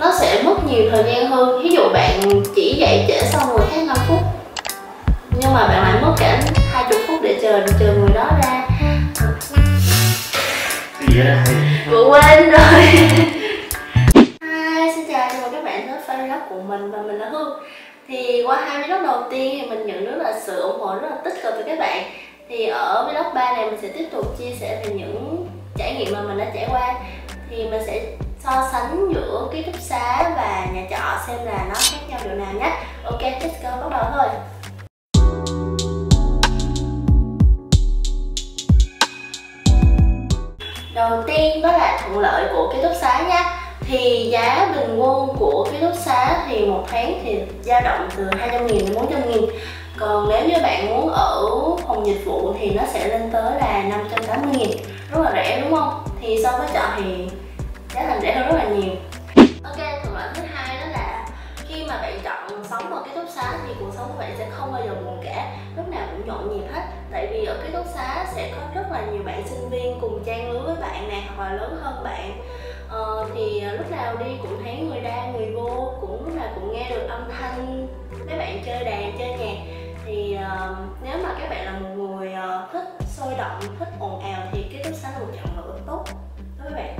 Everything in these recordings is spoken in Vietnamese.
nó sẽ mất nhiều thời gian hơn. Ví dụ bạn chỉ dậy trễ xong rồi hết 5 phút nhưng mà bạn lại mất cả 20 phút để chờ người đó ra. Ủa quên rồi. Hi, xin chào các bạn đến với vlog của mình và mình là Hương. Thì qua 2 vlog đầu tiên thì mình nhận được là sự ủng hộ rất là tích cực từ các bạn. Thì ở vlog 3 này mình sẽ tiếp tục chia sẻ về những trải nghiệm mà mình đã trải qua. Thì mình sẽ so sánh giữa ký túc xá và nhà trọ xem là nó khác nhau điều nào nhé. Ok, let's go, bắt đầu thôi. Đầu tiên đó là thuận lợi của ký túc xá nha. Thì giá bình quân của ký túc xá thì một tháng thì dao động từ 200.000 đến 400.000. Còn nếu như bạn muốn ở phòng dịch vụ thì nó sẽ lên tới là 580.000. Rất là rẻ đúng không? Thì so với trọ thì giá thành rẻ hơn rất là nhiều. Ok, thuận lợi thứ hai đó là khi mà bạn chọn sống ở ký túc xá thì cuộc sống của bạn sẽ không bao giờ buồn cả, lúc nào cũng nhộn nhịp hết. Tại vì ở ký túc xá sẽ có rất là nhiều bạn sinh viên cùng trang lứa với bạn này hoặc là lớn hơn bạn. Thì lúc nào đi cũng thấy người ra người vô, cũng lúc nào cũng nghe được âm thanh mấy bạn chơi đàn chơi nhạc. Thì nếu mà các bạn là một người thích sôi động, thích ồn ào thì ký túc xá là một chọn lựa tốt đối với bạn.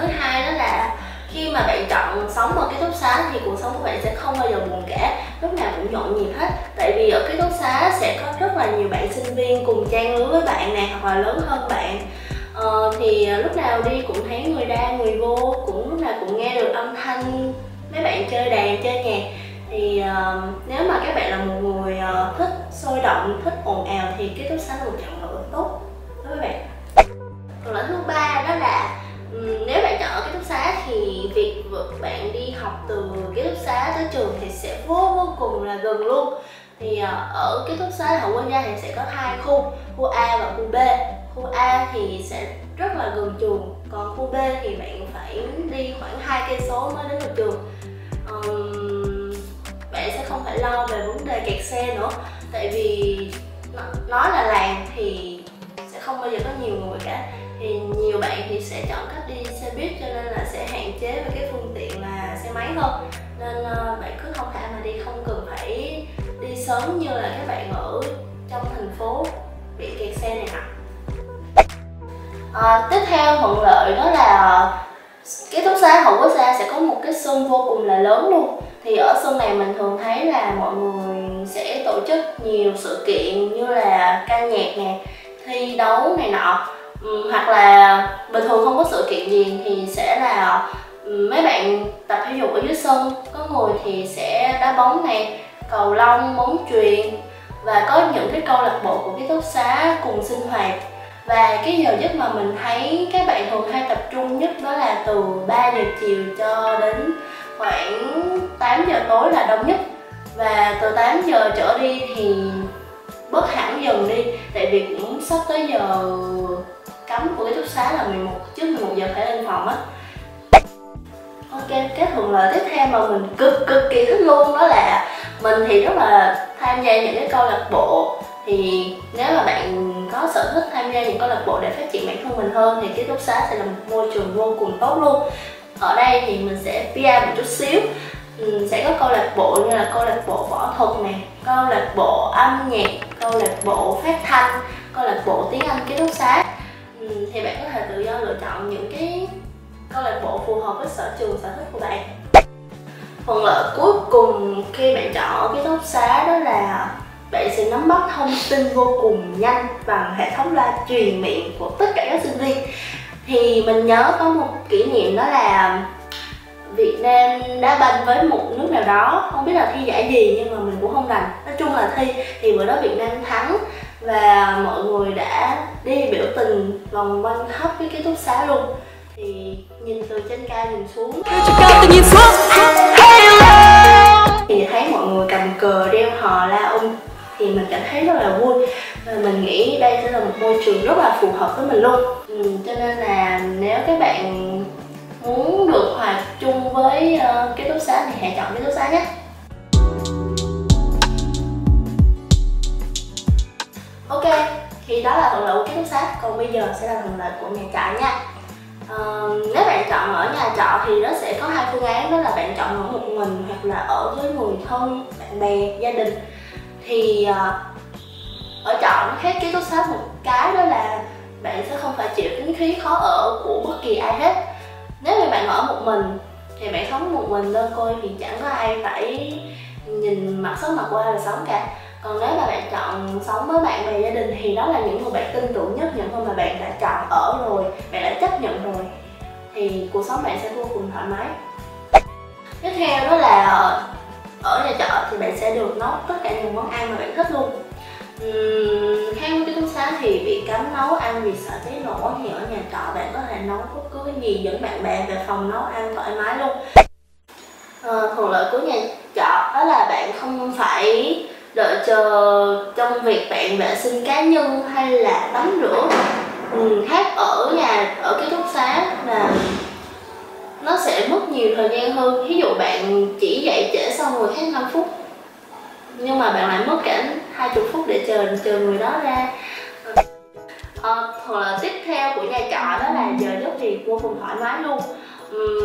Thứ hai đó là khi mà bạn chọn sống ở ký túc xá thì cuộc sống của bạn sẽ không bao giờ buồn cả, lúc nào cũng nhộn nhịp hết. Tại vì ở ký túc xá sẽ có rất là nhiều bạn sinh viên cùng trang lứa với bạn này hoặc là lớn hơn bạn. Thì lúc nào đi cũng thấy người ra người vô, cũng lúc nào cũng nghe được âm thanh mấy bạn chơi đàn chơi nhạc. Thì nếu mà các bạn là một người thích sôi động, thích ồn ào thì ký túc xá là một chọn lựa tốt đối với bạn. Còn lựa thứ ba đó là nếu bạn chọn ở ký túc xá thì việc bạn đi học từ ký túc xá tới trường thì sẽ vô cùng là gần luôn. Thì ở ký túc xá Hậu Quân Gia thì sẽ có hai khu, khu A và khu B. Khu A thì sẽ rất là gần trường, còn khu B thì bạn phải đi khoảng 2 cây số mới đến được trường. Bạn sẽ không phải lo về vấn đề kẹt xe nữa, tại vì nó là làng thì sẽ không bao giờ có nhiều người cả. Thì nhiều bạn thì sẽ chọn cách đi xe buýt cho nên là sẽ hạn chế về cái phương tiện là xe máy hơn. Nên bạn cứ thông thả mà đi, không cần phải đi sớm như là các bạn ở trong thành phố bị kẹt xe này nọ. Tiếp theo thuận lợi đó là ký túc xá Hậu Quốc Gia sẽ có một cái sân vô cùng là lớn luôn. Thì ở sân này mình thường thấy là mọi người sẽ tổ chức nhiều sự kiện như là ca nhạc nè, thi đấu này nọ. Hoặc là bình thường không có sự kiện gì thì sẽ là mấy bạn tập thể dục ở dưới sân. Có người thì sẽ đá bóng này, cầu lông, bóng chuyền. Và có những cái câu lạc bộ của ký túc xá cùng sinh hoạt. Và cái giờ giấc mà mình thấy các bạn thường hay tập trung nhất đó là từ 3 giờ chiều cho đến khoảng 8 giờ tối là đông nhất. Và từ 8 giờ trở đi thì bớt hẳn dần đi. Tại vì cũng sắp tới giờ cấm của ký túc xá là 11, trước 11 giờ phải lên phòng á. Ok, cái thuận lợi tiếp theo mà mình cực kỳ thích luôn đó là mình thì rất là tham gia những cái câu lạc bộ. Thì nếu mà bạn có sở thích tham gia những câu lạc bộ để phát triển bản thân mình hơn thì ký túc xá sẽ là một môi trường vô cùng tốt luôn. Ở đây thì mình sẽ PR một chút xíu. Sẽ có câu lạc bộ như là câu lạc bộ võ thuật này, câu lạc bộ âm nhạc, câu lạc bộ phát thanh, câu lạc bộ tiếng Anh ký túc xá. Thì bạn có thể tự do lựa chọn những cái câu lạc bộ phù hợp với sở trường, sở thích của bạn. Phần lợi cuối cùng khi bạn chọn ở ký túc xá đó là bạn sẽ nắm bắt thông tin vô cùng nhanh bằng hệ thống loa truyền miệng của tất cả các sinh viên. Thì mình nhớ có một kỷ niệm đó là Việt Nam đá banh với một nước nào đó, không biết là thi giải gì nhưng mà mình cũng không rành. Nói chung là thi, thì bữa đó Việt Nam thắng và mọi người đã đi biểu tình vòng quanh khắp cái ký túc xá luôn. Thì nhìn từ trên cao nhìn xuống thì thấy mọi người cầm cờ đeo hò la thì mình cảm thấy rất là vui. Và mình nghĩ đây sẽ là một môi trường rất là phù hợp với mình luôn. Cho nên là nếu các bạn với ký túc xá thì hãy chọn ký túc xá nhé. Ok, thì đó là thuận lợi của ký túc xá, còn bây giờ sẽ là thuận lợi của nhà trọ nha. Nếu bạn chọn ở nhà trọ thì nó sẽ có hai phương án, đó là bạn chọn ở một mình hoặc là ở với người thân, bạn bè, gia đình. Thì ở trọ khác ký túc xá một cái, đó là bạn sẽ không phải chịu tính khí khó ở của bất kỳ ai hết. Nếu mà bạn ở một mình thì bạn sống một mình đơn côi thì chẳng có ai phải nhìn mặt sống mặt qua là sống cả. Còn nếu mà bạn chọn sống với bạn bè, gia đình thì đó là những người bạn tin tưởng nhất, những người mà bạn đã chọn ở rồi, bạn đã chấp nhận rồi, thì cuộc sống bạn sẽ vô cùng thoải mái. Tiếp theo đó là ở nhà trọ thì bạn sẽ được nấu tất cả những món ăn mà bạn thích luôn. Khác với ký túc xá thì bị cấm nấu ăn vì sợ cháy nổ, thì ở nhà trọ bạn có thể nấu bất cứ cái gì, dẫn bạn bè về phòng nấu ăn thoải mái luôn. Thuận lợi của nhà trọ đó là bạn không phải đợi chờ trong việc bạn vệ sinh cá nhân hay là tắm rửa. Khác ở ký túc xá là nó sẽ mất nhiều thời gian hơn. Ví dụ bạn chỉ dậy trễ xong rồi hết 5 phút, nhưng mà bạn lại mất cả 20 phút để chờ người đó ra. Hoặc là tiếp theo của nhà trọ đó là giờ giấc thì vô cùng thoải mái luôn.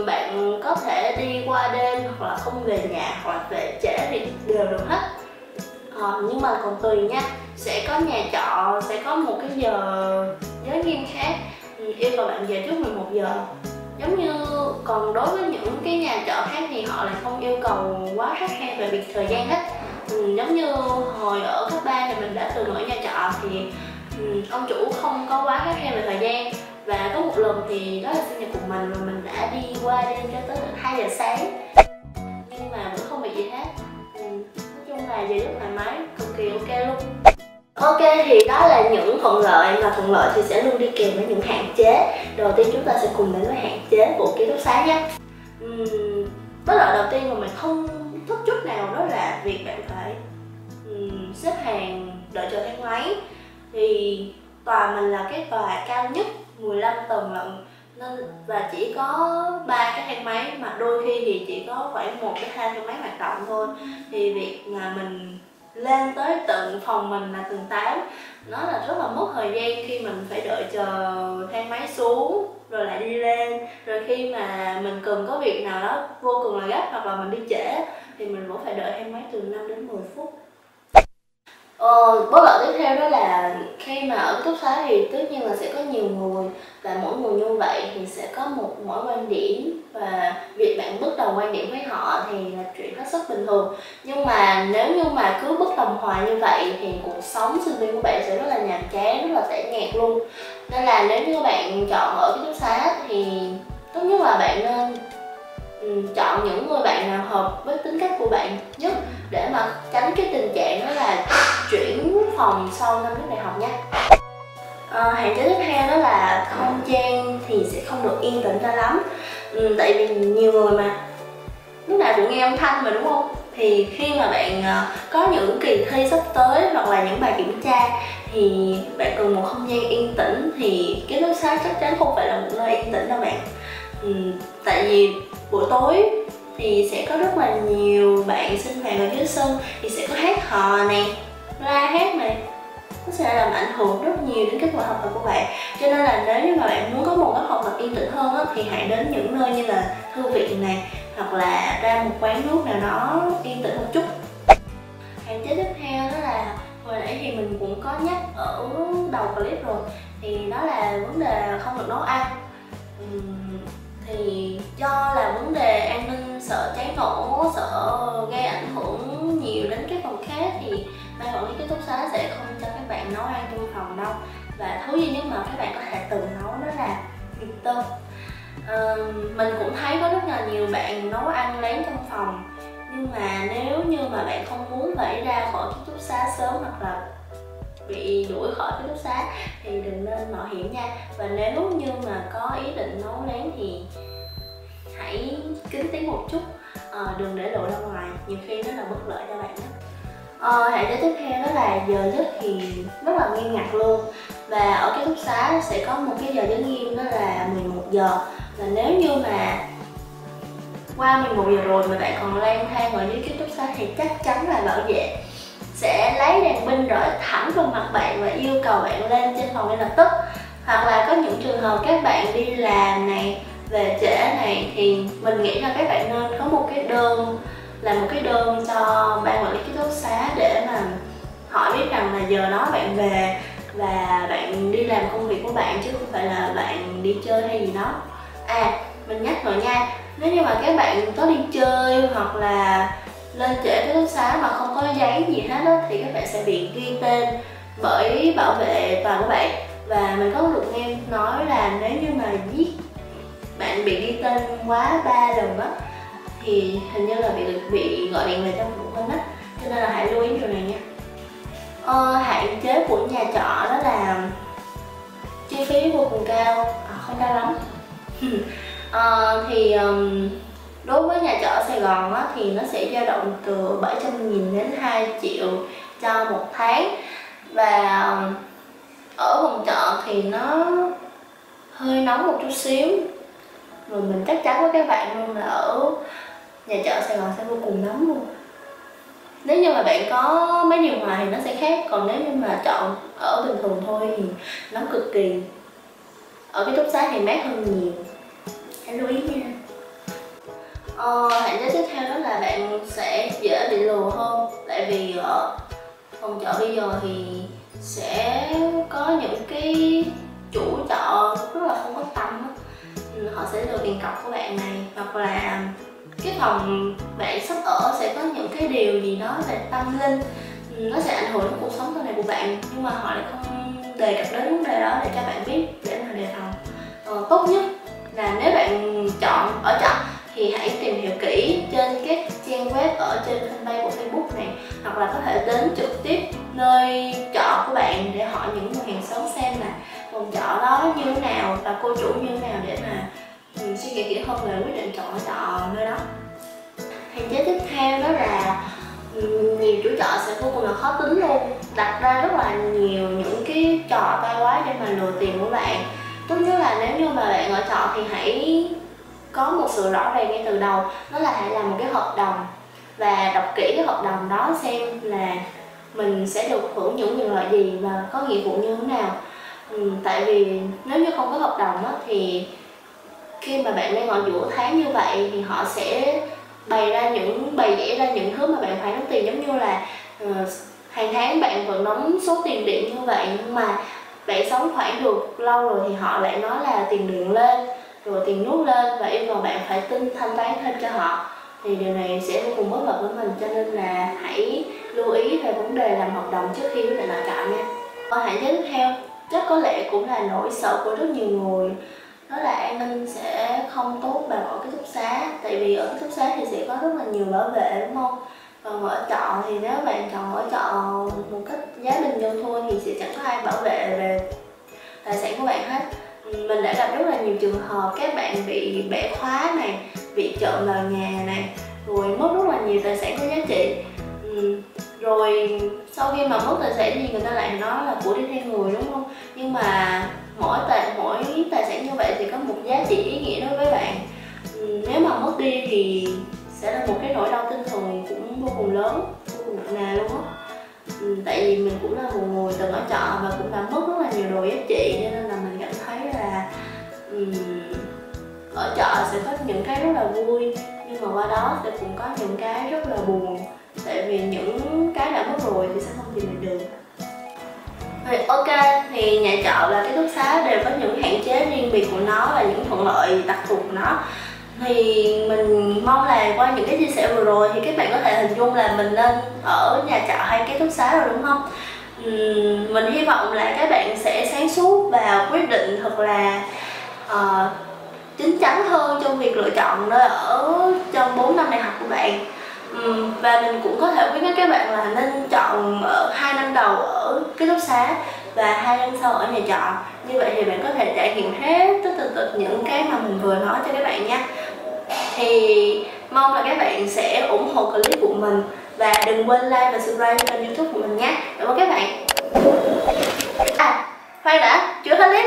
Bạn có thể đi qua đêm hoặc là không về nhà hoặc là về trễ thì đều được hết. Nhưng mà còn tùy nha, sẽ có nhà trọ sẽ có một cái giờ giới nghiêm khác, yêu cầu bạn về trước 11 giờ. Giống như còn đối với những cái nhà trọ khác thì họ lại không yêu cầu quá khắt khe về việc thời gian hết. Giống như hồi ở cấp 3 thì mình đã từng ở nhà trọ thì ông chủ không có quá khắt khe về thời gian, và có một lần thì đó là sinh nhật của mình rồi, mình đã đi qua đêm cho tới 2 giờ sáng, nhưng mà vẫn không bị gì hết. Là giờ rất thoải mái, cực kỳ ok luôn. Ok, thì đó là những thuận lợi, và thuận lợi thì sẽ luôn đi kèm với những hạn chế. Đầu tiên chúng ta sẽ cùng đến với hạn chế của ký túc xá nhé. Bất lợi đầu tiên mà mình không thích chút nào đó là việc bạn phải xếp hàng đợi chờ thang máy. Thì tòa mình là cái tòa cao nhất, 15 tầng lận, và chỉ có 3 cái thang máy, mà đôi khi thì chỉ có khoảng 1 đến 2 thang máy hoạt động thôi. Thì việc mà mình lên tới tận phòng mình là tầng 8, nó là rất là mất thời gian khi mình phải đợi chờ thang máy xuống rồi lại đi lên. Rồi khi mà mình cần có việc nào đó vô cùng là gấp hoặc là mình đi trễ thì mình vẫn phải đợi thang máy từ 5 đến 10 phút. Bất lợi tiếp theo đó là khi mà ở ký túc xá thì tất nhiên là sẽ có nhiều người, và mỗi người như vậy thì sẽ có mỗi quan điểm, và việc bạn bất đồng quan điểm với họ thì là chuyện hết sức bình thường. Nhưng mà nếu như mà cứ bất đồng hoài như vậy thì cuộc sống sinh viên của bạn sẽ rất là nhàm chán, rất là tẻ nhạt luôn. Nên là nếu như bạn chọn ở ký túc xá thì tốt nhất là bạn nên chọn những người bạn nào hợp với tính cách của bạn nhất, để mà tránh cái tình trạng đó là chuyển phòng sau năm lớp đại học nha. Hạn chế tiếp theo đó là không gian thì sẽ không được yên tĩnh ra lắm. Tại vì nhiều người mà lúc nào cũng nghe âm thanh mà, đúng không? Thì khi mà bạn có những kỳ thi sắp tới hoặc là những bài kiểm tra thì bạn cần một không gian yên tĩnh, thì ký túc xá chắc chắn không phải là một nơi yên tĩnh đâu bạn. Tại vì buổi tối thì sẽ có rất là nhiều bạn sinh hoạt ở dưới sân, thì sẽ có hát hò này, la hét này, nó sẽ làm ảnh hưởng rất nhiều đến kết quả học tập của bạn. Cho nên là nếu như mà bạn muốn có một cái học tập yên tĩnh hơn đó, thì hãy đến những nơi như là thư viện này, hoặc là ra một quán nước nào đó yên tĩnh một chút. Hạn chế tiếp theo đó là hồi nãy thì mình cũng có nhắc ở đầu clip rồi, thì đó là vấn đề không được nấu ăn. Thì do là vấn đề an ninh, sợ cháy nổ, sợ gây ảnh hưởng nhiều đến các phòng khác, thì ban quản lý ký túc xá sẽ không cho các bạn nấu ăn trong phòng đâu. Và thứ duy nhất mà các bạn có thể tự nấu đó là mì tôm. Mình cũng thấy có rất là nhiều bạn nấu ăn lén trong phòng, nhưng mà nếu như mà bạn không muốn phải ra khỏi ký túc xá sớm hoặc là bị đuổi khỏi ký túc xá thì đừng nên mạo hiểm nha. Và nếu như mà có ý định nấu lén thì hãy kín tiếng một chút, đừng để lộ ra ngoài, nhiều khi nó là bất lợi cho bạn đó. Hạn chế tiếp theo đó là giờ giấc thì rất là nghiêm ngặt luôn, và ở ký túc xá sẽ có một cái giờ giới nghiêm đó là 11 giờ. Và nếu như mà qua 11 giờ rồi mà bạn còn lang thang ở dưới ký túc xá thì chắc chắn là bảo vệ sẽ lấy đèn pin rọi thẳng vào mặt bạn và yêu cầu bạn lên trên phòng ngay lập tức. Hoặc là có những trường hợp các bạn đi làm này, về trễ này, thì mình nghĩ là các bạn nên có một cái đơn, làm một cái đơn cho ban quản lý ký túc xá để mà hỏi biết rằng là giờ đó bạn về và bạn đi làm công việc của bạn chứ không phải là bạn đi chơi hay gì đó. À, mình nhắc rồi nha, nếu như mà các bạn có đi chơi hoặc là lên trễ ký túc xá mà không có giấy gì hết đó, thì các bạn sẽ bị ghi tên bởi bảo vệ tòa của bạn. Và mình có được nghe nói là nếu như mà giết bạn bị ghi tên quá 3 lần á thì hình như là bị gọi điện về trong phụ huynh á, cho nên là hãy lưu ý điều này nha. Hạn chế của nhà trọ đó là chi phí vô cùng cao, không cao lắm. Đối với nhà trọ Sài Gòn á, thì nó sẽ dao động từ 700.000 đến 2 triệu cho một tháng. Và ở phòng trọ thì nó hơi nóng một chút xíu. Rồi mình chắc chắn với các bạn luôn là ở nhà trọ Sài Gòn sẽ vô cùng nóng luôn. Nếu như mà bạn có máy điều hòa thì nó sẽ khác. Còn nếu như mà chọn ở bình thường thôi thì nóng cực kỳ. Ở cái túc xá thì mát hơn nhiều. Hãy lưu ý nha. Hạn chế tiếp theo đó là bạn sẽ dễ bị lừa hơn. Tại vì ở phòng trọ bây giờ thì sẽ có những cái chủ trọ rất là không có tâm đó. Họ sẽ lừa tiền cọc của bạn này, hoặc là cái phòng bạn sắp ở sẽ có những cái điều gì đó về tâm linh, nó sẽ ảnh hưởng đến cuộc sống sau này của bạn, nhưng mà họ lại không đề cập đến vấn đề đó để cho bạn biết để mà đề phòng. Tốt nhất là nếu bạn chọn ở trọ thì hãy tìm hiểu kỹ trên các trang web ở trên fanpage của Facebook này, hoặc là có thể đến trực tiếp nơi trọ của bạn để hỏi những người hàng xóm xem là phòng trọ đó như thế nào và cô chủ như thế nào để mà suy nghĩ kỹ hơn về quyết định chọn trọ nơi đó. Hạn chế tiếp theo đó là nhiều chủ trọ sẽ vô cùng là khó tính luôn, đặt ra rất là nhiều những cái trò tai quái để mà lừa tiền của bạn. Tốt nhất là nếu như mà bạn ở trọ thì hãy có một sự rõ ràng ngay từ đầu, đó là hãy làm một cái hợp đồng và đọc kỹ cái hợp đồng đó xem là mình sẽ được hưởng những quyền lợi gì và có nghĩa vụ như thế nào. Tại vì nếu như không có hợp đồng đó, thì khi mà bạn đang ở giữa tháng như vậy thì họ sẽ bày vẽ ra những thứ mà bạn phải đóng tiền, giống như là hàng tháng bạn vẫn đóng số tiền điện như vậy nhưng mà bạn sống khoảng được lâu rồi thì họ lại nói là tiền điện lên rồi tiền nước lên và yêu cầu bạn phải thanh toán thêm cho họ, thì điều này sẽ vô cùng bất lợi với mình, cho nên là hãy lưu ý về vấn đề làm hợp đồng trước khi quyết định ở trọ nha. Hạn chế tiếp theo chắc có lẽ cũng là nỗi sợ của rất nhiều người, đó là an ninh sẽ không tốt bằng ở ký túc xá. Tại vì ở ký túc xá thì sẽ có rất là nhiều bảo vệ, đúng không? Còn ở trọ thì nếu bạn chọn ở trọ một cách giá bình dân thôi thì sẽ chẳng có ai bảo vệ về tài sản của bạn hết. Mình đã gặp rất là nhiều trường hợp các bạn bị bẻ khóa này, bị trộm vào nhà này, rồi mất rất là nhiều tài sản có giá trị. Rồi sau khi mà mất tài sản thì người ta lại nói là của đi theo người, đúng không? Nhưng mà mỗi tài sản như vậy thì có một giá trị ý nghĩa đối với bạn. Nếu mà mất đi thì sẽ là một cái nỗi đau tinh thần cũng vô cùng lớn, vô cùng nặng nề luôn á. Tại vì mình cũng là một người từng ở trọ và cũng đã mất rất là nhiều đồ giá trị, cho nên là mình cảm thấy là ở trọ sẽ có những cái rất là vui nhưng mà qua đó sẽ cũng có những cái rất là buồn. Tại vì những cái đã mất rồi thì sẽ không tìm được. Ok, thì nhà trọ và ký túc xá đều có những hạn chế riêng biệt của nó và những thuận lợi đặc thù của nó. Thì mình mong là qua những cái chia sẻ vừa rồi thì các bạn có thể hình dung là mình nên ở nhà trọ hay ký túc xá rồi, đúng không? Mình hy vọng là các bạn sẽ sáng suốt và quyết định thật là chính chắn hơn trong việc lựa chọn nơi ở trong 4 năm đại học của bạn. Và mình cũng có thể khuyến cáo các bạn là nên chọn ở 2 năm đầu ở ký túc xá và 2 năm sau ở nhà trọ. Như vậy thì bạn có thể trải nghiệm hết tất tật những cái mà mình vừa nói cho các bạn nha. Thì mong là các bạn sẽ ủng hộ clip của mình và đừng quên like và subscribe kênh YouTube của mình nhé. Cảm ơn các bạn. À, khoan đã, chưa hết clip.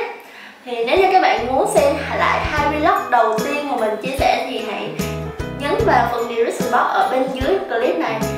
Thì nếu như các bạn muốn xem lại 2 vlog đầu tiên mà mình chia sẻ thì hãy vào phần description box ở bên dưới clip này.